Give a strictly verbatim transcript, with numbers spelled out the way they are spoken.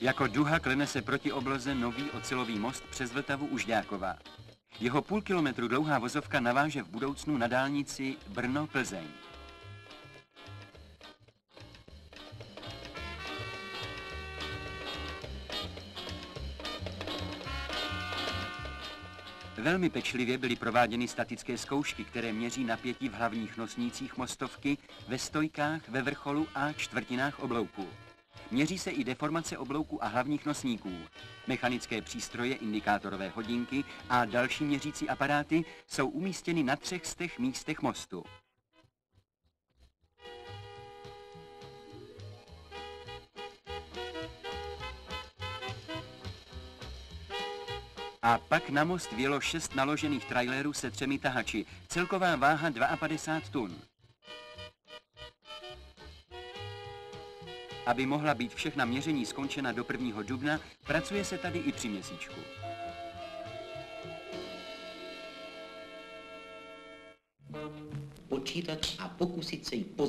Jako duha klene se proti obloze nový ocelový most přes Vltavu u Žďákova. Jeho půl kilometru dlouhá vozovka naváže v budoucnu na dálnici Brno-Plzeň. Velmi pečlivě byly prováděny statické zkoušky, které měří napětí v hlavních nosnících mostovky, ve stojkách, ve vrcholu a čtvrtinách oblouků. Měří se i deformace oblouku a hlavních nosníků. Mechanické přístroje, indikátorové hodinky a další měřící aparáty jsou umístěny na třech z těch místech mostu. A pak na most vjelo šest naložených trailerů se třemi tahači, celková váha padesát dva tun. Aby mohla být všechna měření skončena do prvního dubna, pracuje se tady i při měsíčku. Počítat a pokusit se jí pozitivně.